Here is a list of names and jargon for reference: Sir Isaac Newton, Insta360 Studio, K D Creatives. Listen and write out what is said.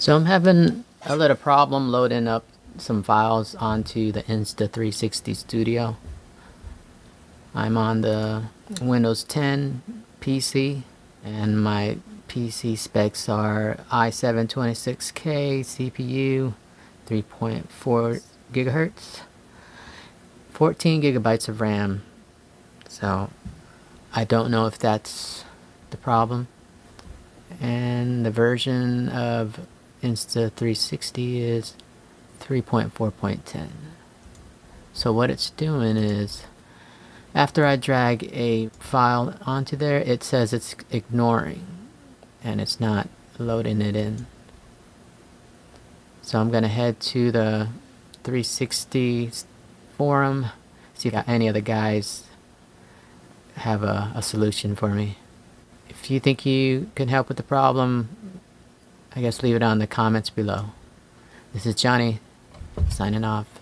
So I'm having a little problem loading up some files onto the Insta360 Studio. I'm on the Windows 10 PC, and my PC specs are i7-26K, CPU, 3.4 gigahertz, 14 gigabytes of RAM. So I don't know if that's the problem. And the version of Insta360 is 3.4.10. So what it's doing is, after I drag a file onto there, it says it's ignoring and it's not loading it in. So I'm gonna head to the 360 forum, see if any of the guys have a solution for me. If you think you can help with the problem, I guess leave it on the comments below. This is Johnny, signing off.